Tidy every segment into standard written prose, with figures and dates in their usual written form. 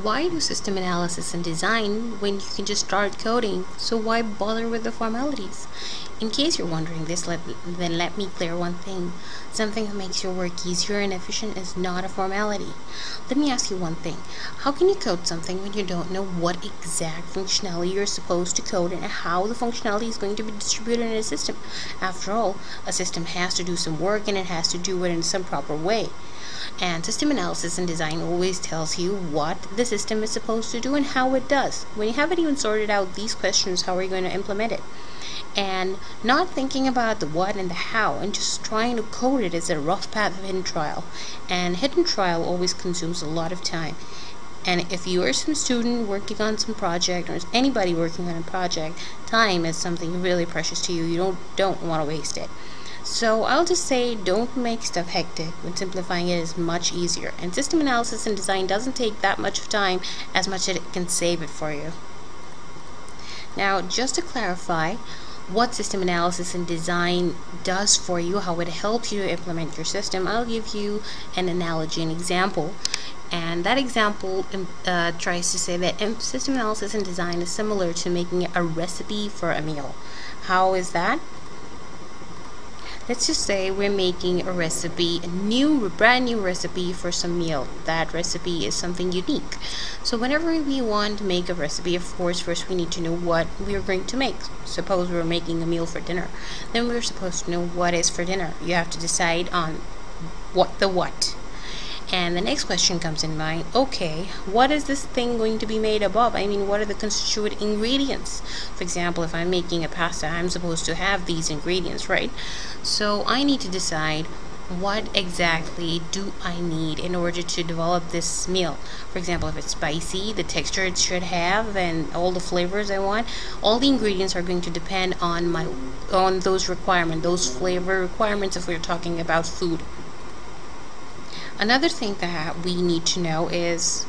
Why do system analysis and design when you can just start coding? So why bother with the formalities? In case you're wondering this, let me clear one thing. Something that makes your work easier and efficient is not a formality. Let me ask you one thing. How can you code something when you don't know what exact functionality you're supposed to code and how the functionality is going to be distributed in a system? After all, a system has to do some work and it has to do it in some proper way. And system analysis and design always tells you what the system is supposed to do and how it does. When you haven't even sorted out these questions, how are you going to implement it? And not thinking about the what and the how and just trying to code it is a rough path of hidden trial. And hidden trial always consumes a lot of time. And if you are some student working on some project or anybody working on a project, time is something really precious to you. You don't want to waste it. So I'll just say, don't make stuff hectic when simplifying it is much easier. And system analysis and design doesn't take that much of time as much as it can save it for you. Now, just to clarify what system analysis and design does for you, how it helps you implement your system, I'll give you an analogy, an example. And that example tries to say that system analysis and design is similar to making a recipe for a meal. How is that? Let's just say we're making a recipe, a brand new recipe for some meal. That recipe is something unique. So whenever we want to make a recipe, of course, first we need to know what we're going to make. Suppose we're making a meal for dinner. Then we're supposed to know what is for dinner. You have to decide on what. And the next question comes in mind, okay, what is this thing going to be made up of? I mean, what are the constituent ingredients? For example, if I'm making a pasta, I'm supposed to have these ingredients, right? So I need to decide what exactly do I need in order to develop this meal. For example, if it's spicy, the texture it should have and all the flavors I want, all the ingredients are going to depend on those requirements, those flavor requirements if we're talking about food. Another thing that we need to know is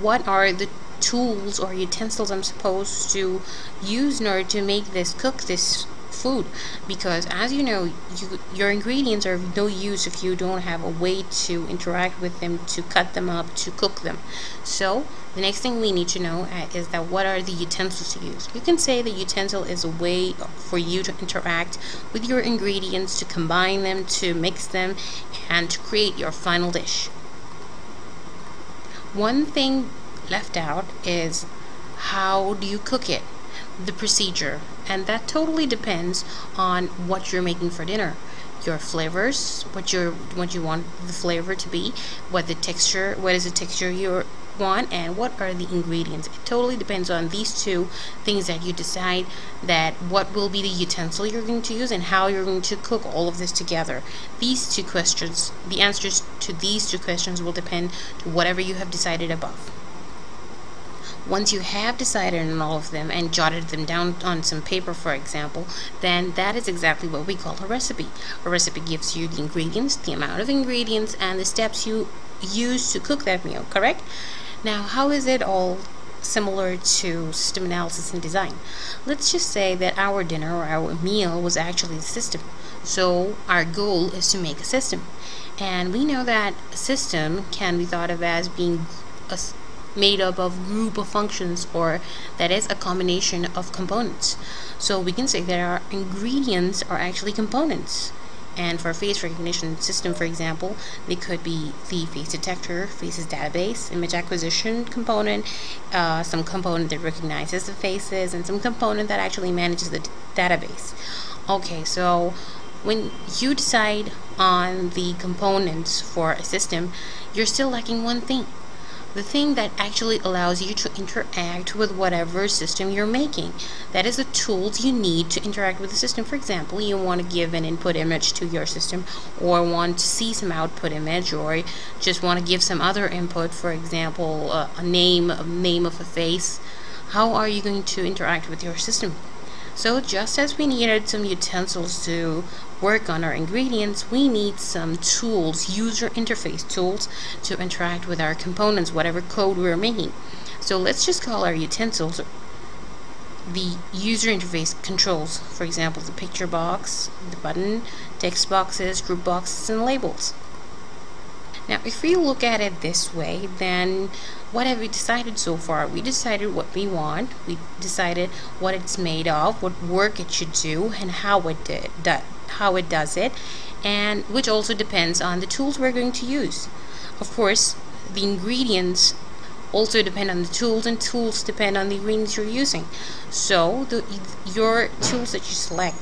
what are the tools or utensils I'm supposed to use in order to make this, cook this food, because as you know, your ingredients are of no use if you don't have a way to interact with them, to cut them up, to cook them. So the next thing we need to know is that what are the utensils to use. You can say the utensil is a way for you to interact with your ingredients, to combine them, to mix them, and to create your final dish. One thing left out is how do you cook it, the procedure, and that totally depends on what you're making for dinner, your flavors, what you want the flavor to be, what is the texture you want, and what are the ingredients. It totally depends on these two things that you decide that what will be the utensil you're going to use and how you're going to cook all of this together. These two questions, the answers to these two questions will depend on whatever you have decided above. Once you have decided on all of them and jotted them down on some paper, for example, then that is exactly what we call a recipe. A recipe gives you the ingredients, the amount of ingredients, and the steps you use to cook that meal, correct? Now, how is it all similar to system analysis and design? Let's just say that our dinner or our meal was actually the system. So our goal is to make a system. And we know that a system can be thought of as being a made up of group of functions, or that is a combination of components. So we can say that our ingredients are actually components. And for face recognition system, for example, they could be the face detector, faces database, image acquisition component, some component that recognizes the faces, and some component that actually manages the database. Okay, so when you decide on the components for a system, you're still lacking one thing. The thing that actually allows you to interact with whatever system you're making. That is the tools you need to interact with the system. For example, you want to give an input image to your system, or want to see some output image, or just want to give some other input, for example, a name of a face. How are you going to interact with your system? So just as we needed some utensils to work on our ingredients, we need some tools, user interface tools, to interact with our components, whatever code we're making. So let's just call our utensils the user interface controls. For example, the picture box, the button, text boxes, group boxes, and labels. Now if we look at it this way, then what have we decided so far? We decided what we want, we decided what it's made of, what work it should do, and how it does it, and which also depends on the tools we're going to use. Of course, the ingredients also depend on the tools, and tools depend on the ingredients you're using. So your tools that you select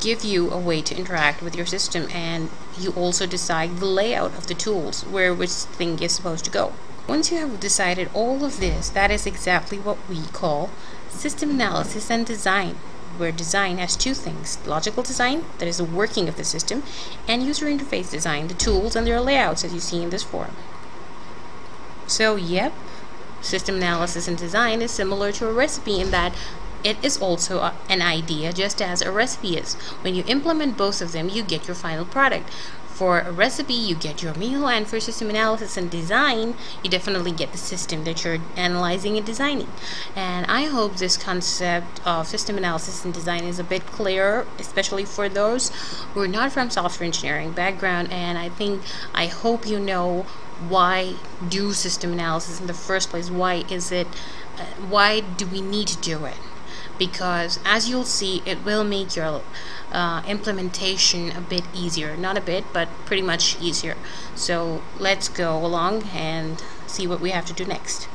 give you a way to interact with your system, and you also decide the layout of the tools, where which thing is supposed to go. Once you have decided all of this, that is exactly what we call system analysis and design, where design has two things: logical design, that is the working of the system, and user interface design, the tools and their layouts as you see in this form. So yep, system analysis and design is similar to a recipe in that it is also an idea, just as a recipe is. When you implement both of them, you get your final product. For a recipe, you get your meal, and for system analysis and design, you definitely get the system that you're analyzing and designing. And I hope this concept of system analysis and design is a bit clearer, especially for those who are not from software engineering background. And I hope you know why do system analysis in the first place. Why do we need to do it? Because as you'll see, it will make your implementation a bit easier. Not a bit, but pretty much easier. So let's go along and see what we have to do next.